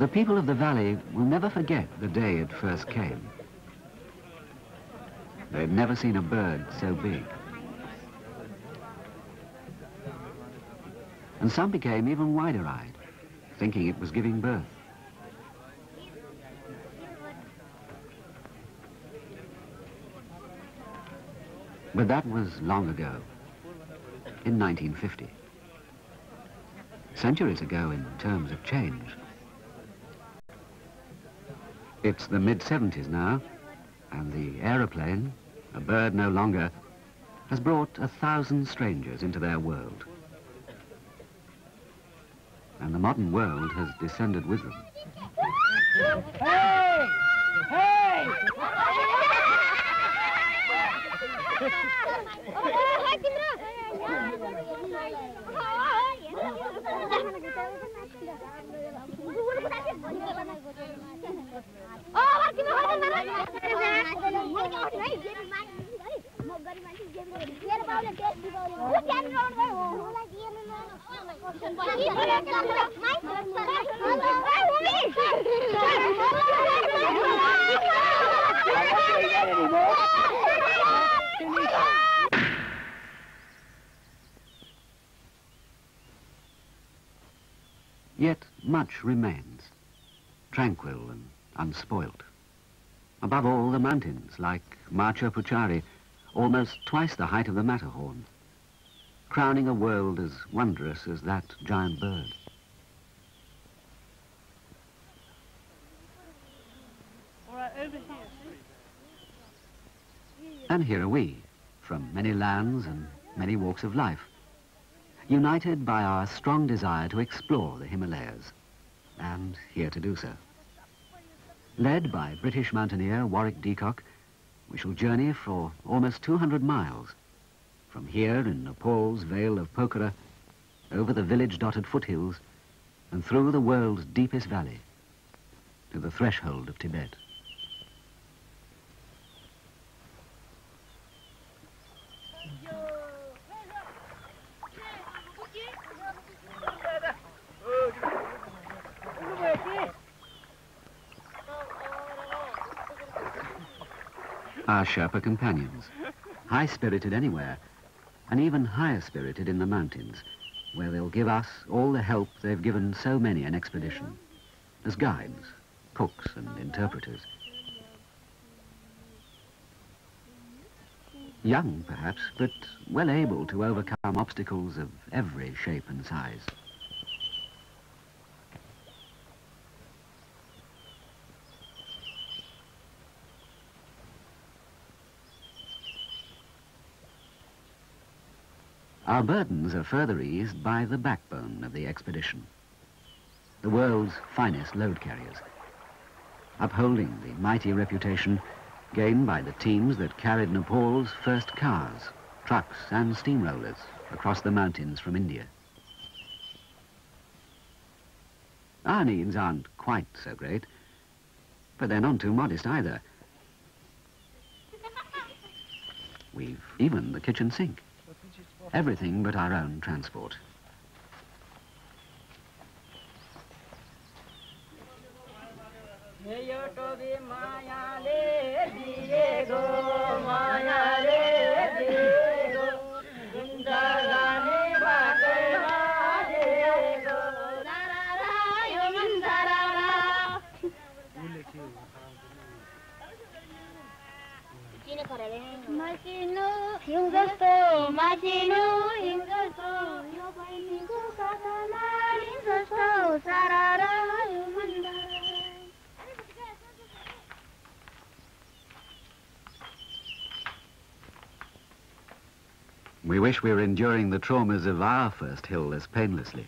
The people of the valley will never forget the day it first came. They've never seen a bird so big. And some became even wider-eyed, thinking it was giving birth. But that was long ago, in 1950. Centuries ago in terms of change. It's the mid-70s now, and the aeroplane, a bird no longer, has brought 1,000 strangers into their world. And the modern world has descended with them. Hey! Hey! Yet much remains, tranquil and unspoilt. Above all, the mountains, like Machapuchare, almost twice the height of the Matterhorn, crowning a world as wondrous as that giant bird. All right, over here. And here are we, from many lands and many walks of life, united by our strong desire to explore the Himalayas, and here to do so. Led by British mountaineer Warwick Deacock, we shall journey for almost 200 miles, from here in Nepal's vale of Pokhara, over the village-dotted foothills, and through the world's deepest valley, to the threshold of Tibet. Our Sherpa companions, high-spirited anywhere, and even higher-spirited in the mountains, where they'll give us all the help they've given so many an expedition, as guides, cooks, and interpreters. Young, perhaps, but well able to overcome obstacles of every shape and size. Our burdens are further eased by the backbone of the expedition, the world's finest load carriers, upholding the mighty reputation gained by the teams that carried Nepal's first cars, trucks and steamrollers across the mountains from India. Our needs aren't quite so great, but they're not too modest either. We've even the kitchen sink. Everything but our own transport. We wish we were enduring the traumas of our first hill as painlessly.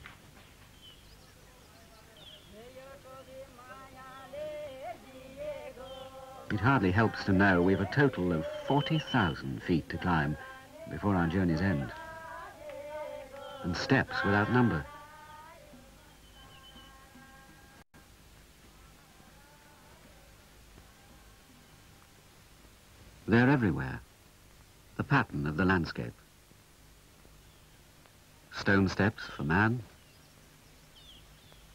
It hardly helps to know we've a total of 40,000 feet to climb before our journey's end, and steps without number. They're everywhere, the pattern of the landscape. Stone steps for man,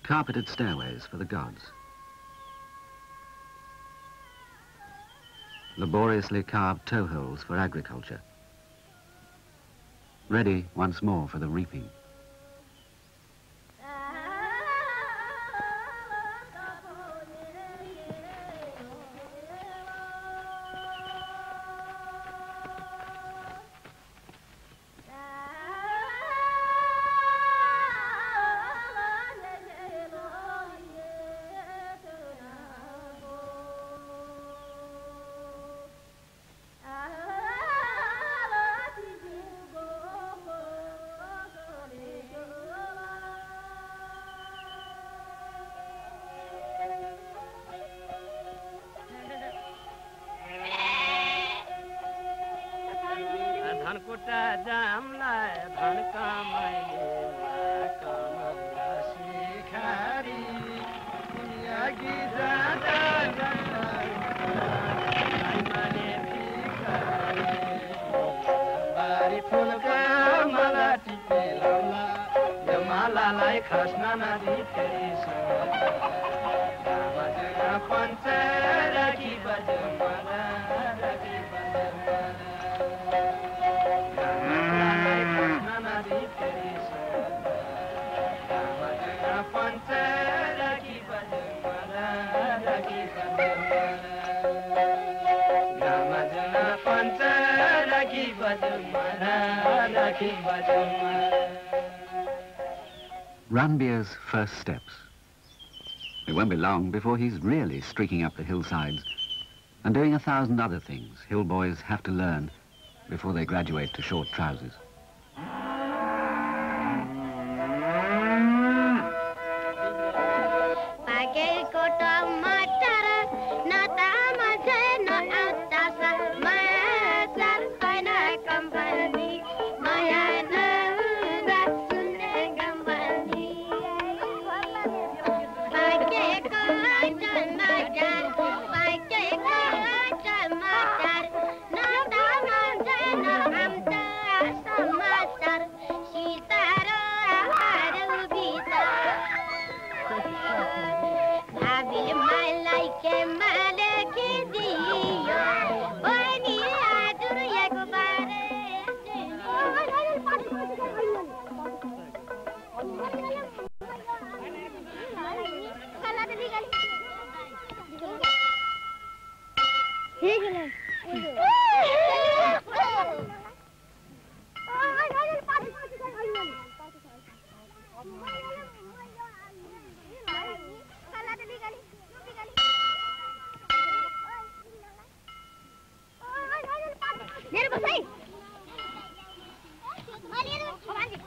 carpeted stairways for the gods. Laboriously carved toeholds for agriculture. Ready once more for the reaping. Ranbir's first steps. It won't be long before he's really streaking up the hillsides and doing 1,000 other things hill boys have to learn before they graduate to short trousers.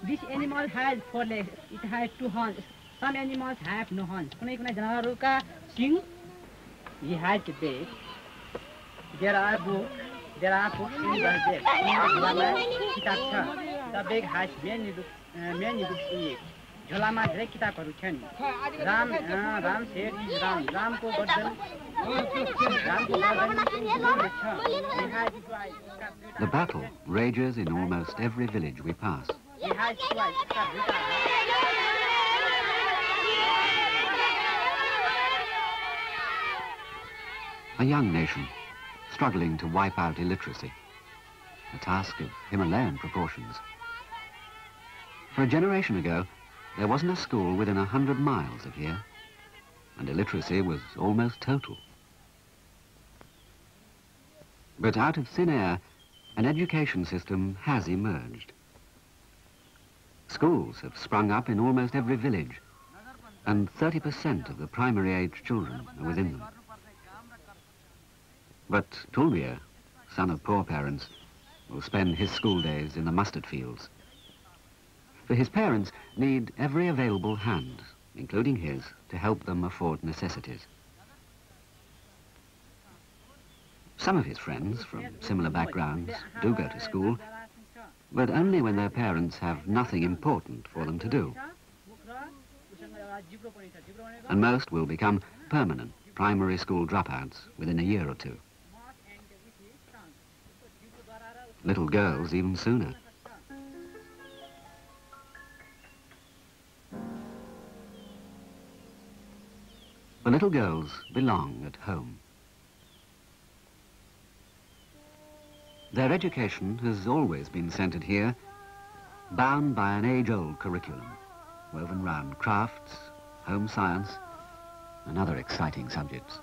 This animal has four legs, it has two horns. Some animals have no horns. He has a beak. There are books in the beak. The beak has many books in it. Jholama dhare kitabaharu chan. Ram said is Ram. Ramko gardan. The battle rages in almost every village we pass. A young nation, struggling to wipe out illiteracy, a task of Himalayan proportions. For a generation ago, there wasn't a school within 100 miles of here, and illiteracy was almost total. But out of thin air, an education system has emerged. Schools have sprung up in almost every village, and 30% of the primary-age children are within them. But Tulbia, son of poor parents, will spend his school days in the mustard fields. For his parents need every available hand, including his, to help them afford necessities. Some of his friends from similar backgrounds do go to school, but only when their parents have nothing important for them to do. And most will become permanent primary school dropouts within a year or two. Little girls even sooner. The little girls belong at home. Their education has always been centred here, bound by an age-old curriculum, woven round crafts, home science, and other exciting subjects.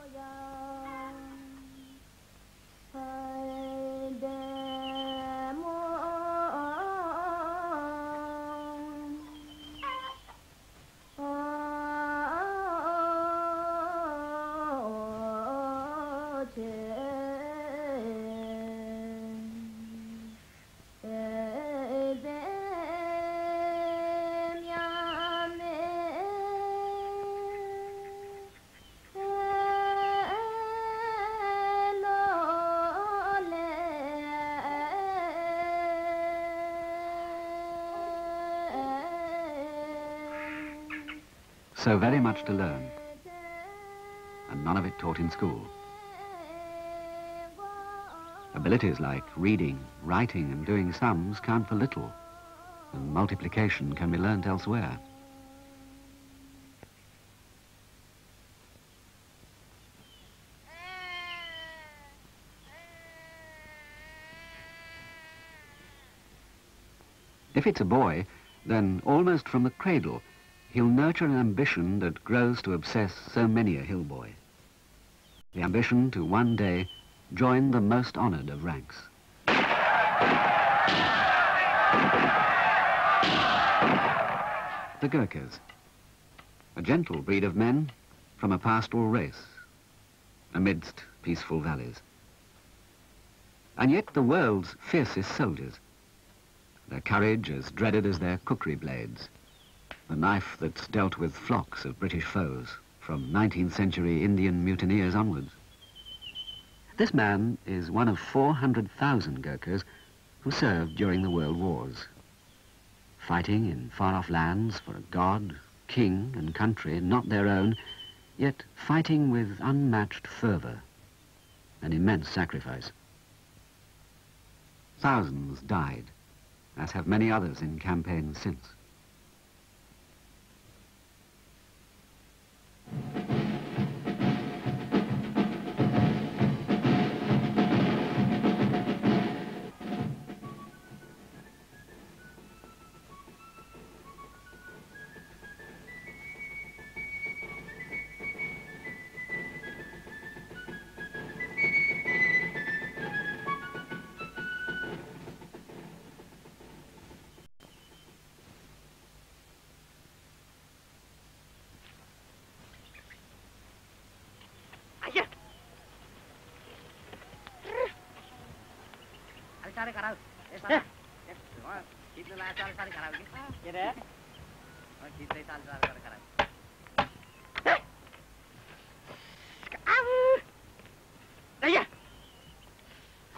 So very much to learn, and none of it taught in school. Abilities like reading, writing and doing sums count for little, and multiplication can be learnt elsewhere. If it's a boy, then almost from the cradle, he'll nurture an ambition that grows to obsess so many a hill boy. The ambition to one day join the most honoured of ranks. The Gurkhas, a gentle breed of men from a pastoral race amidst peaceful valleys. And yet the world's fiercest soldiers, their courage as dreaded as their kukri blades, the knife that's dealt with flocks of British foes from 19th century Indian mutineers onwards. This man is one of 400,000 Gurkhas who served during the world wars, fighting in far-off lands for a god, king and country not their own, yet fighting with unmatched fervour, an immense sacrifice. Thousands died, as have many others in campaigns since.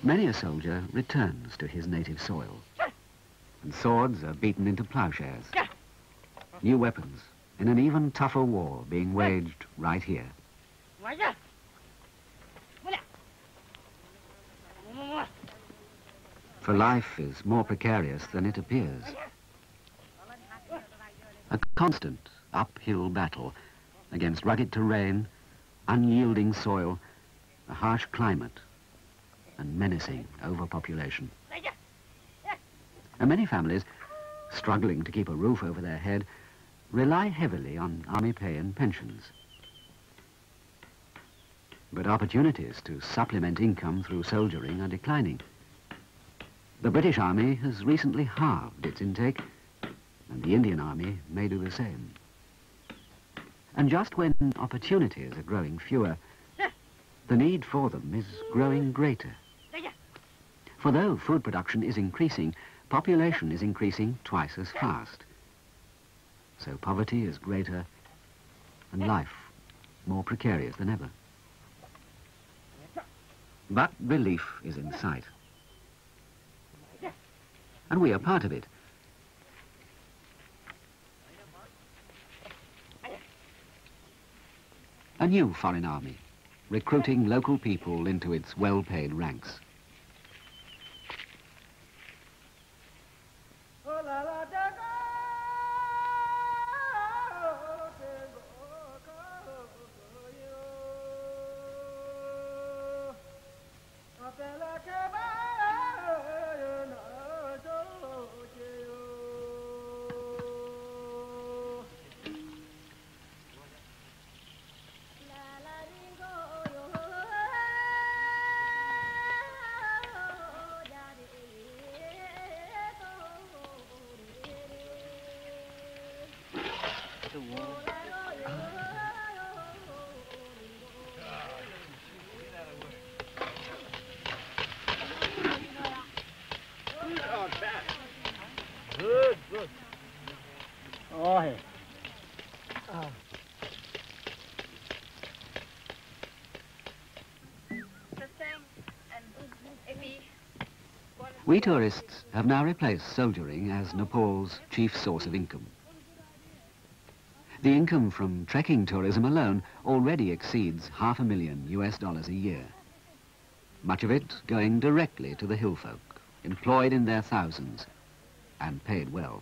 Many a soldier returns to his native soil, and swords are beaten into plowshares. New weapons in an even tougher war being waged right here. For life is more precarious than it appears. A constant uphill battle against rugged terrain, unyielding soil, a harsh climate, and menacing overpopulation. And many families, struggling to keep a roof over their head, rely heavily on army pay and pensions. But opportunities to supplement income through soldiering are declining. The British Army has recently halved its intake, and the Indian Army may do the same. And just when opportunities are growing fewer, the need for them is growing greater. For though food production is increasing, population is increasing twice as fast. So poverty is greater and life more precarious than ever. But relief is in sight. And we are part of it. A new foreign army, recruiting local people into its well-paid ranks. We tourists have now replaced soldiering as Nepal's chief source of income. The income from trekking tourism alone already exceeds $500,000 a year. Much of it going directly to the hill folk, employed in their thousands and paid well.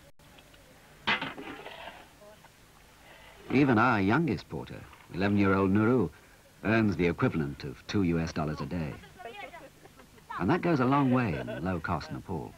Even our youngest porter, 11-year-old Nuru, earns the equivalent of $2 a day. And that goes a long way in low-cost Nepal.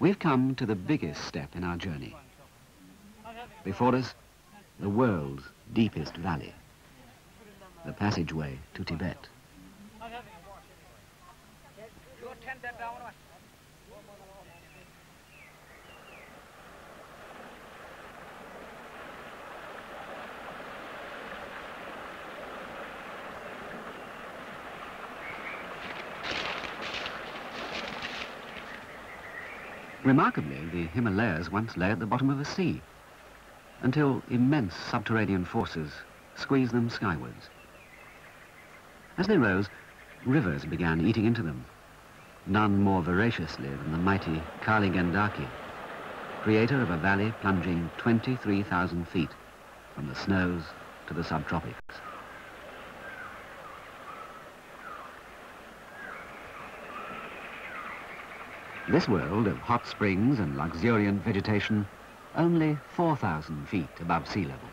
We've come to the biggest step in our journey. Before us, the world's deepest valley, the passageway to Tibet. Remarkably, the Himalayas once lay at the bottom of a sea, until immense subterranean forces squeezed them skywards. As they rose, rivers began eating into them, none more voraciously than the mighty Kali Gandaki, creator of a valley plunging 23,000 feet from the snows to the subtropics. This world of hot springs and luxuriant vegetation, only 4,000 feet above sea level.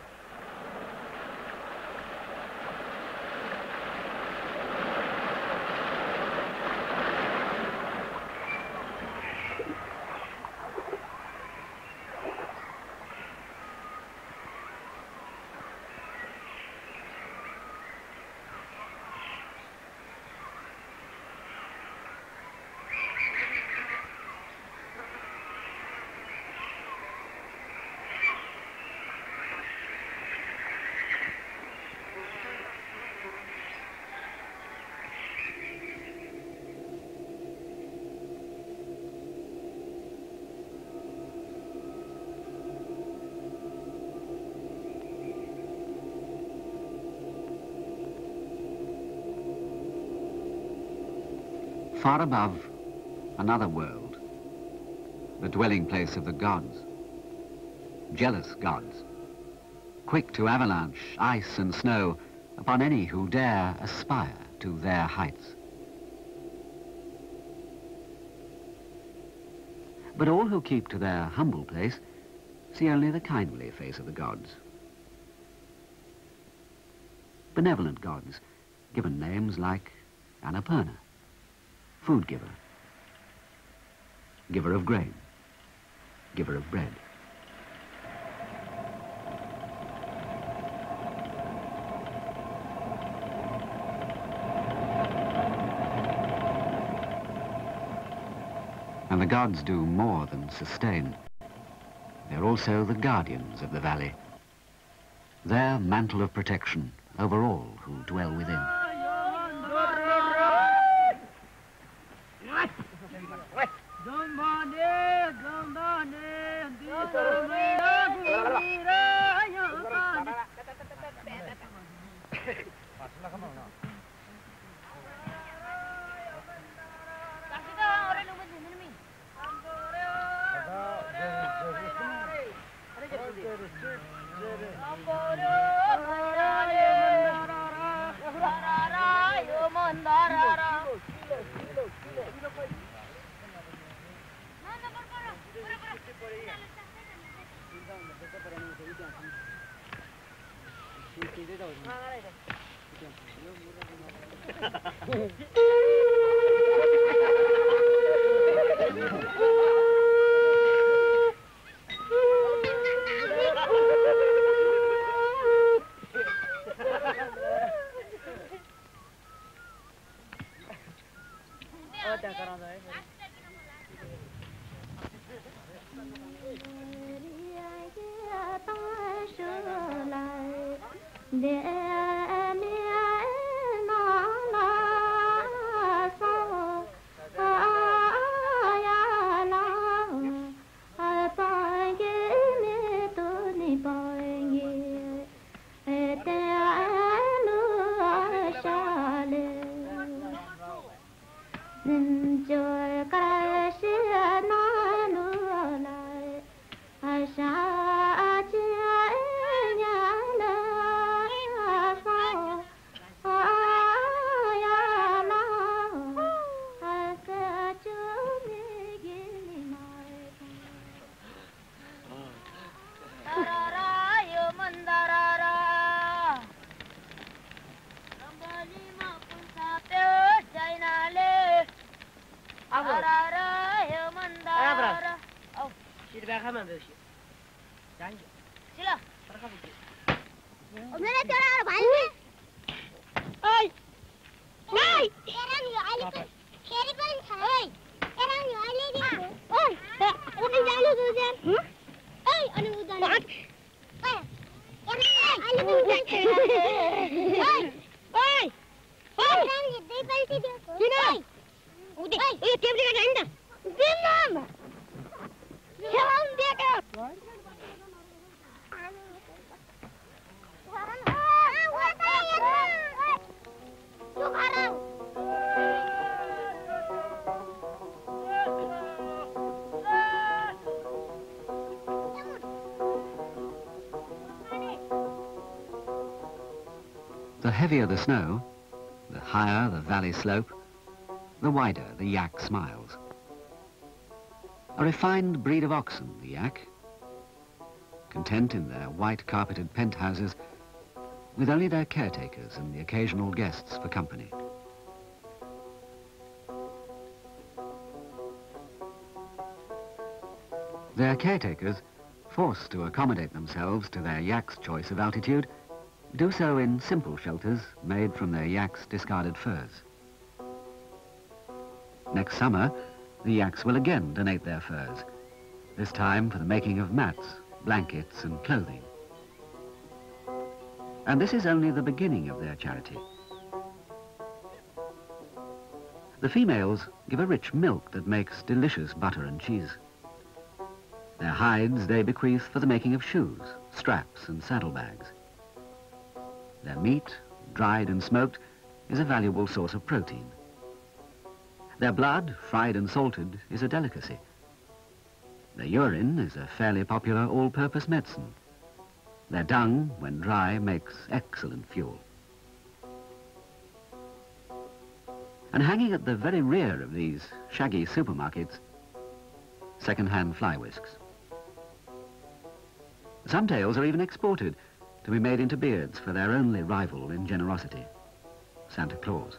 Far above, another world, the dwelling place of the gods, jealous gods, quick to avalanche, ice and snow upon any who dare aspire to their heights. But all who keep to their humble place see only the kindly face of the gods. Benevolent gods, given names like Annapurna, food giver, giver of grain, giver of bread. And the gods do more than sustain. They're also the guardians of the valley, their mantle of protection over all who dwell within. The heavier the snow, the higher the valley slope, the wider the yak smiles. A refined breed of oxen, the yak, content in their white carpeted penthouses with only their caretakers and the occasional guests for company. Their caretakers, forced to accommodate themselves to their yak's choice of altitude, do so in simple shelters made from their yak's discarded furs. Next summer, the yaks will again donate their furs, this time for the making of mats, blankets and clothing. And this is only the beginning of their charity. The females give a rich milk that makes delicious butter and cheese. Their hides they bequeath for the making of shoes, straps and saddlebags. Their meat, dried and smoked, is a valuable source of protein. Their blood, fried and salted, is a delicacy. Their urine is a fairly popular all-purpose medicine. Their dung, when dry, makes excellent fuel. And hanging at the very rear of these shaggy supermarkets, second-hand fly whisks. Some tails are even exported to be made into beards for their only rival in generosity, Santa Claus.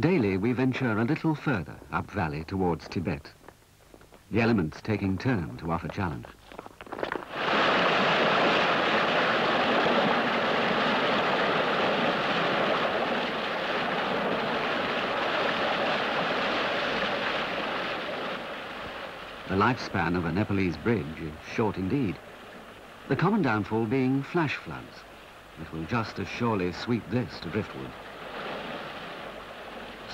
Daily, we venture a little further up valley towards Tibet, the elements taking turn to offer challenge. The lifespan of a Nepalese bridge is short indeed, the common downfall being flash floods that will just as surely sweep this to driftwood.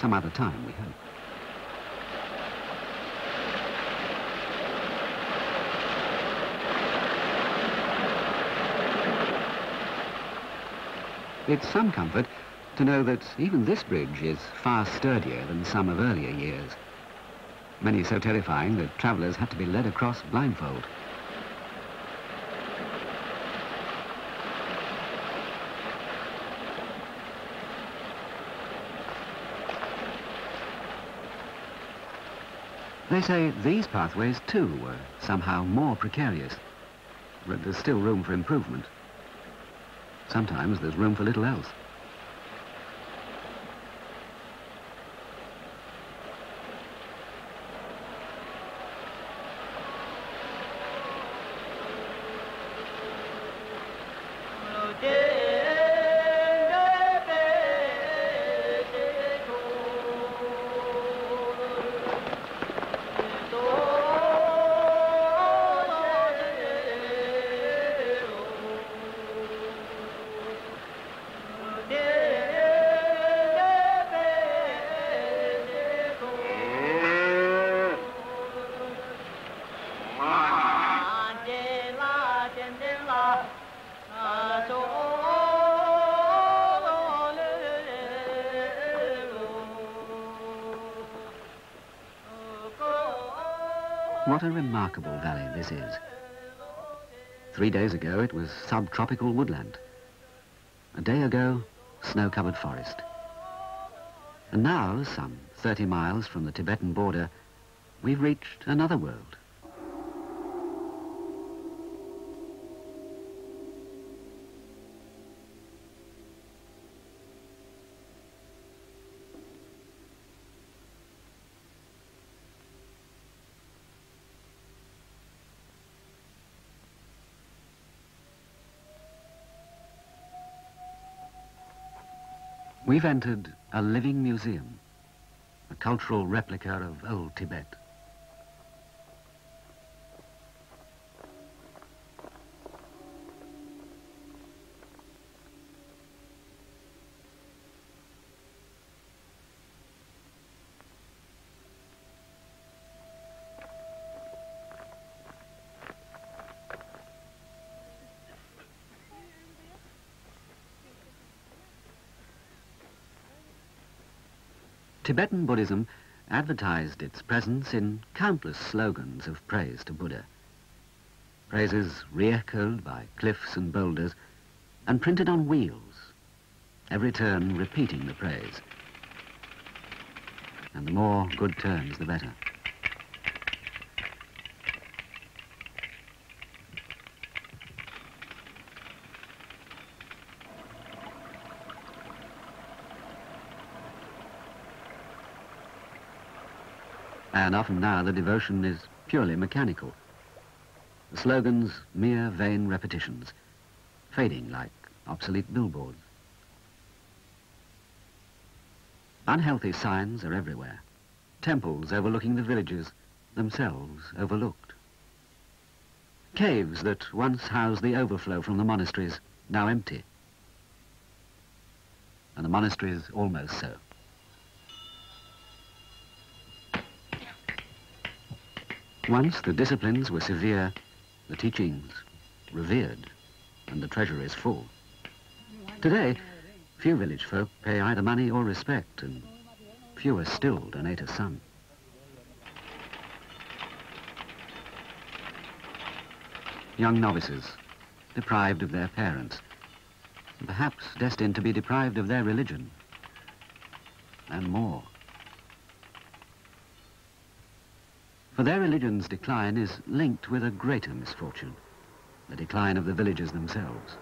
Some other time, we hope. It's some comfort to know that even this bridge is far sturdier than some of earlier years. Many so terrifying that travellers had to be led across blindfold. They say these pathways, too, were somehow more precarious, but there's still room for improvement. Sometimes there's room for little else. What a remarkable valley this is. 3 days ago, it was subtropical woodland. A day ago, snow-covered forest. And now, some 30 miles from the Tibetan border, we've reached another world. We've entered a living museum, a cultural replica of old Tibet. Tibetan Buddhism advertised its presence in countless slogans of praise to Buddha. Praises re-echoed by cliffs and boulders and printed on wheels, every turn repeating the praise. And the more good turns, the better. And often now the devotion is purely mechanical. The slogans, mere vain repetitions, fading like obsolete billboards. Unhealthy signs are everywhere. Temples overlooking the villages, themselves overlooked. Caves that once housed the overflow from the monasteries, now empty. And the monasteries almost so. Once the disciplines were severe, the teachings revered, and the treasuries full. Today, few village folk pay either money or respect, and fewer still donate a sum. Young novices, deprived of their parents, and perhaps destined to be deprived of their religion, and more. For their religion's decline is linked with a greater misfortune, the decline of the villages themselves.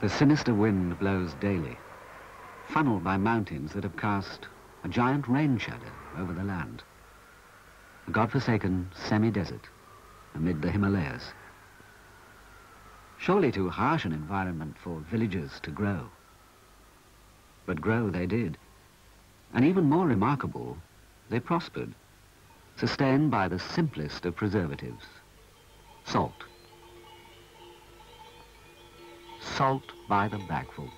The sinister wind blows daily, funneled by mountains that have cast a giant rain shadow over the land. A godforsaken semi-desert amid the Himalayas. Surely too harsh an environment for villagers to grow. But grow they did. And even more remarkable, they prospered, sustained by the simplest of preservatives, salt. Salt by the bagful.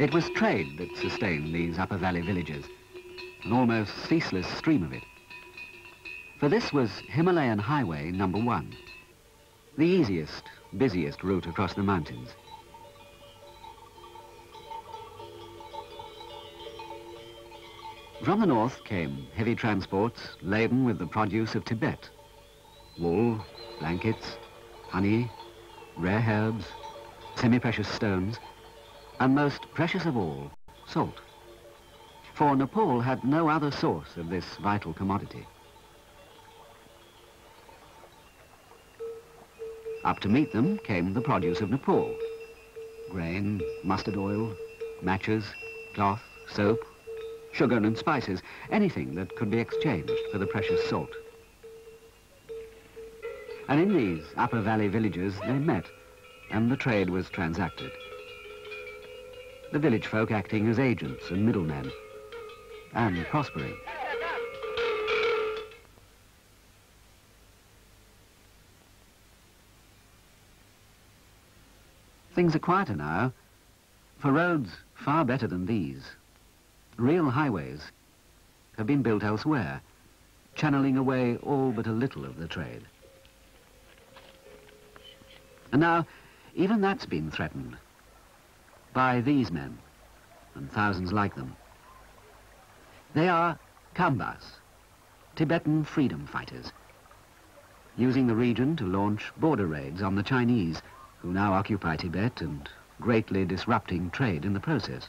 It was trade that sustained these upper valley villages, an almost ceaseless stream of it. For this was Himalayan Highway number 1, the easiest, busiest route across the mountains. From the north came heavy transports laden with the produce of Tibet, wool, blankets, honey, rare herbs, semi-precious stones, and most precious of all, salt. For Nepal had no other source of this vital commodity. Up to meet them came the produce of Nepal. Grain, mustard oil, matches, cloth, soap, sugar and spices, anything that could be exchanged for the precious salt. And in these upper valley villages they met, and the trade was transacted. The village folk acting as agents and middlemen, and prospering. Things are quieter now, for roads far better than these, real highways, have been built elsewhere, channeling away all but a little of the trade. And now, even that's been threatened. By these men, and thousands like them. They are Khambas, Tibetan freedom fighters, using the region to launch border raids on the Chinese, who now occupy Tibet and greatly disrupting trade in the process.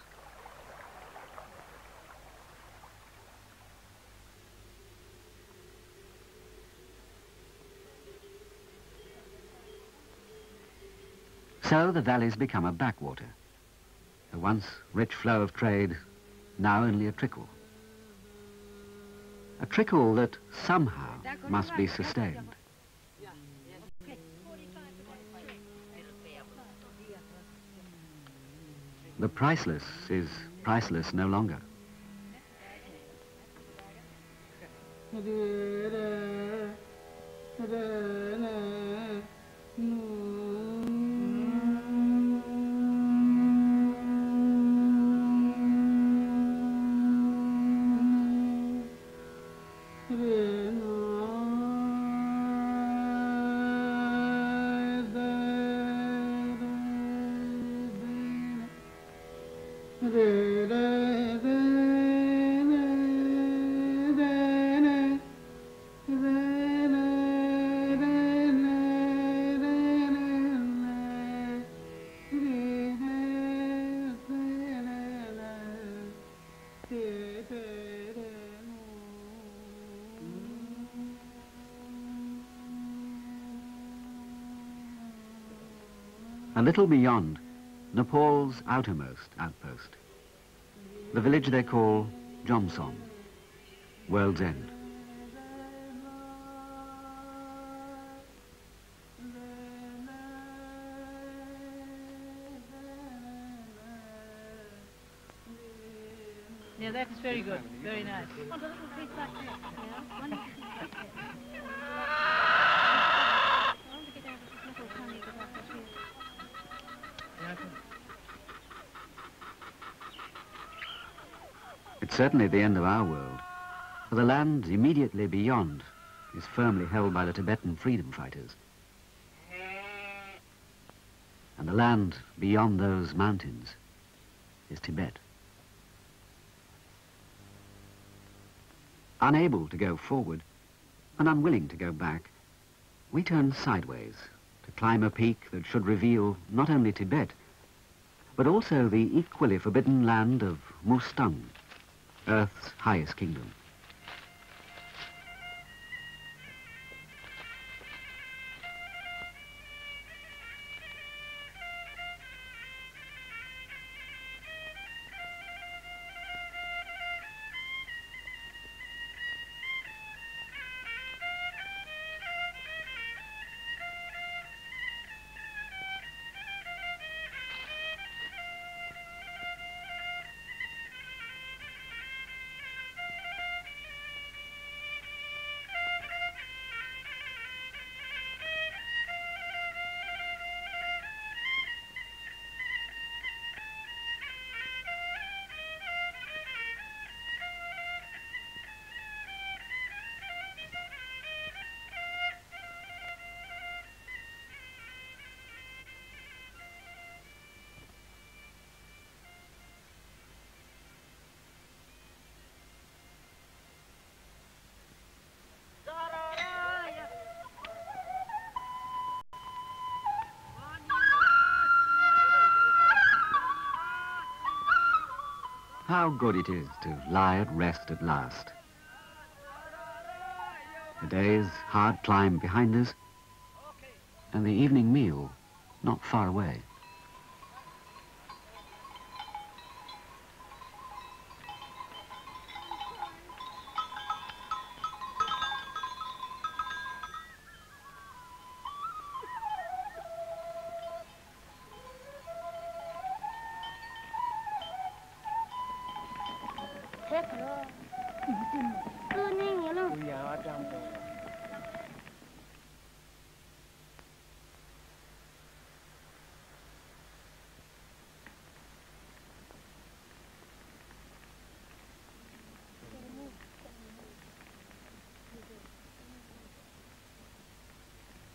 So the valleys become a backwater. A once rich flow of trade, now only a trickle. A trickle that somehow must be sustained. The priceless is priceless no longer. A little beyond, Nepal's outermost outpost, the village they call Jomsom, World's End. Yeah, that's very good, very nice. It's certainly the end of our world, for the land immediately beyond is firmly held by the Tibetan freedom fighters. And the land beyond those mountains is Tibet. Unable to go forward and unwilling to go back, we turn sideways to climb a peak that should reveal not only Tibet, but also the equally forbidden land of Mustang, Earth's highest kingdom. How good it is to lie at rest at last. The day's hard climb behind us, and the evening meal not far away.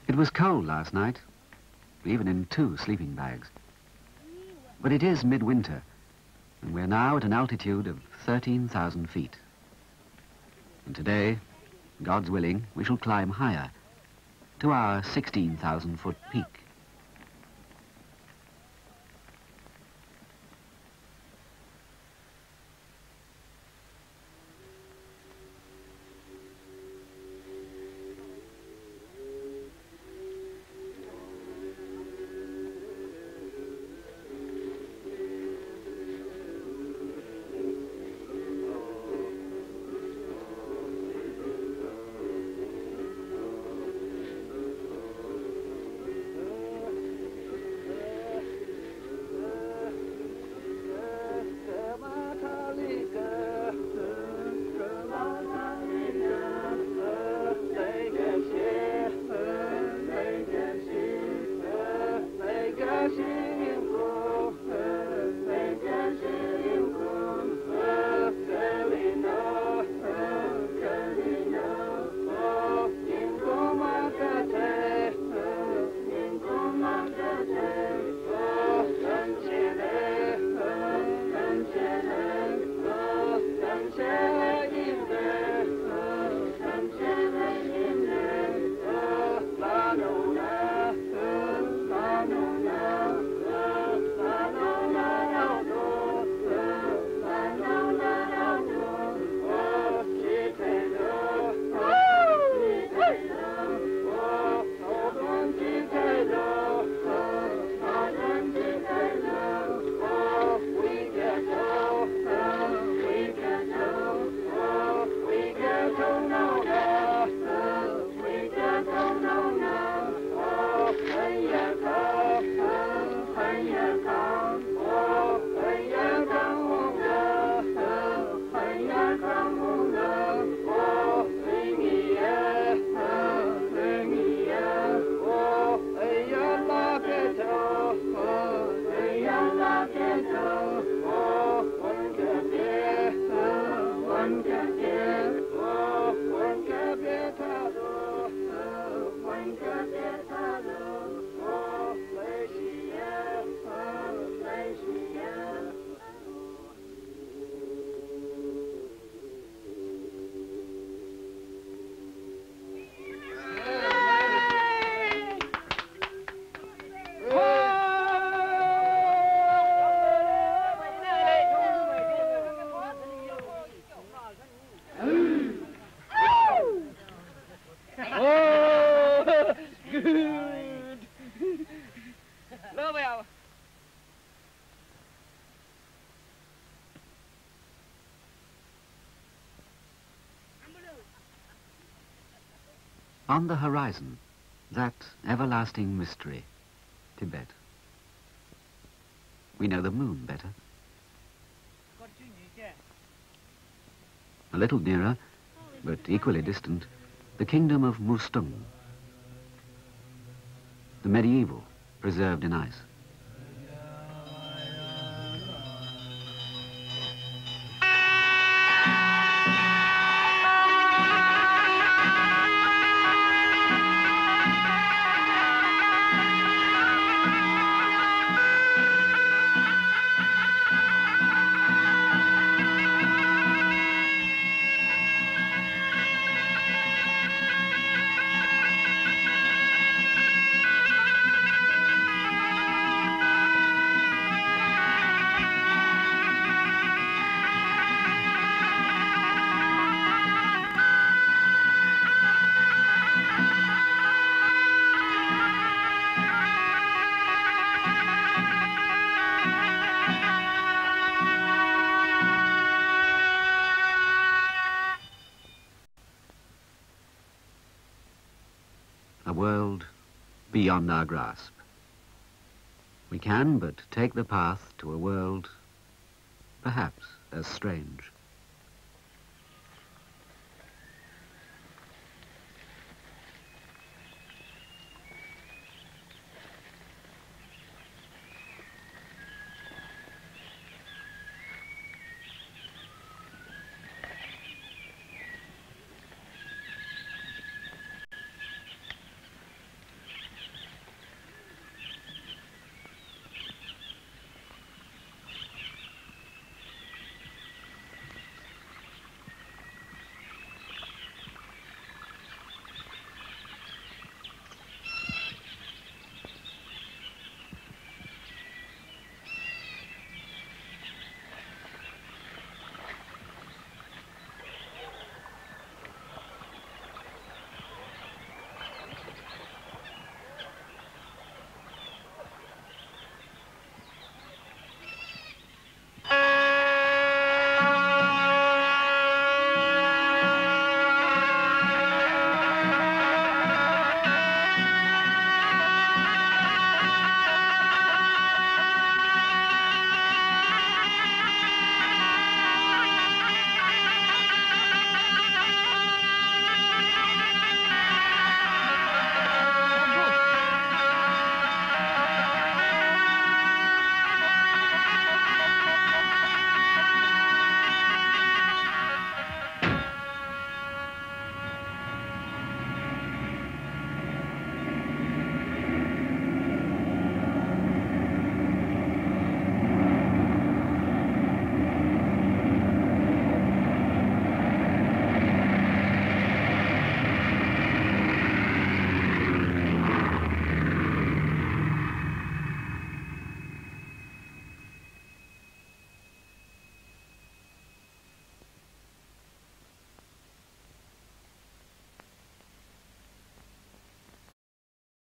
It was cold last night, even in two sleeping bags. But it is midwinter, and we're now at an altitude of 13,000 feet. And today, God's willing, we shall climb higher, to our 16,000-foot peak. well. On the horizon, that everlasting mystery, Tibet. We know the moon better. A little nearer, but equally distant, the kingdom of Mustang, the medieval, preserved in ice. Beyond our grasp. We can but take the path to a world perhaps as strange.